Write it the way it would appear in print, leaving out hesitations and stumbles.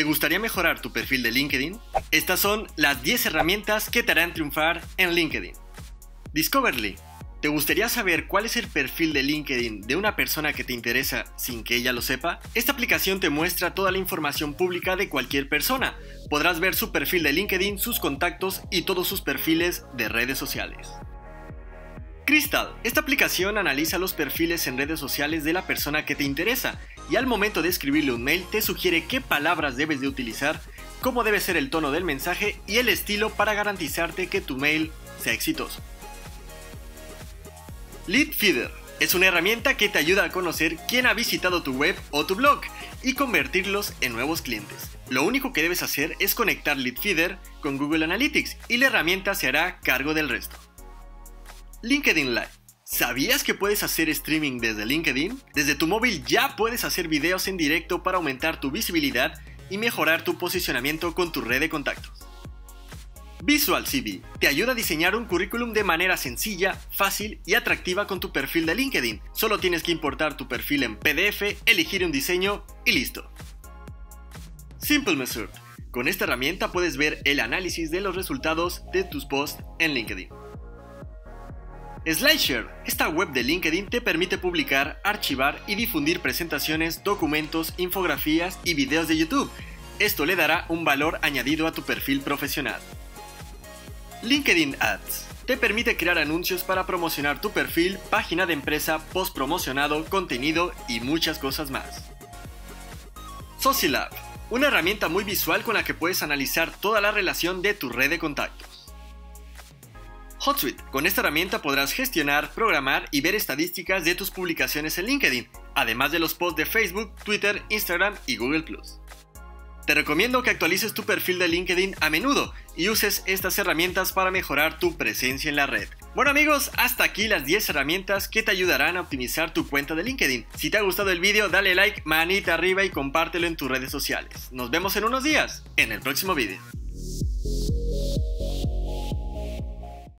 ¿Te gustaría mejorar tu perfil de LinkedIn? Estas son las 10 herramientas que te harán triunfar en LinkedIn. Discoverly. ¿Te gustaría saber cuál es el perfil de LinkedIn de una persona que te interesa sin que ella lo sepa? Esta aplicación te muestra toda la información pública de cualquier persona. Podrás ver su perfil de LinkedIn, sus contactos y todos sus perfiles de redes sociales. Crystal. Esta aplicación analiza los perfiles en redes sociales de la persona que te interesa y al momento de escribirle un mail te sugiere qué palabras debes de utilizar, cómo debe ser el tono del mensaje y el estilo para garantizarte que tu mail sea exitoso. Leadfeeder es una herramienta que te ayuda a conocer quién ha visitado tu web o tu blog y convertirlos en nuevos clientes. Lo único que debes hacer es conectar Leadfeeder con Google Analytics y la herramienta se hará cargo del resto. LinkedIn Live. ¿Sabías que puedes hacer streaming desde LinkedIn? Desde tu móvil ya puedes hacer videos en directo para aumentar tu visibilidad y mejorar tu posicionamiento con tu red de contactos. Visual CV te ayuda a diseñar un currículum de manera sencilla, fácil y atractiva con tu perfil de LinkedIn. Solo tienes que importar tu perfil en PDF, elegir un diseño y listo. Simplymeasured. Con esta herramienta puedes ver el análisis de los resultados de tus posts en LinkedIn. SlideShare. Esta web de LinkedIn te permite publicar, archivar y difundir presentaciones, documentos, infografías y videos de YouTube. Esto le dará un valor añadido a tu perfil profesional. LinkedIn Ads te permite crear anuncios para promocionar tu perfil, página de empresa, post promocionado, contenido y muchas cosas más. Socialab, una herramienta muy visual con la que puedes analizar toda la relación de tu red de contactos. Hootsuite, con esta herramienta podrás gestionar, programar y ver estadísticas de tus publicaciones en LinkedIn, además de los posts de Facebook, Twitter, Instagram y Google+. Te recomiendo que actualices tu perfil de LinkedIn a menudo y uses estas herramientas para mejorar tu presencia en la red. Bueno amigos, hasta aquí las 10 herramientas que te ayudarán a optimizar tu cuenta de LinkedIn. Si te ha gustado el vídeo, dale like, manita arriba y compártelo en tus redes sociales. Nos vemos en unos días en el próximo vídeo.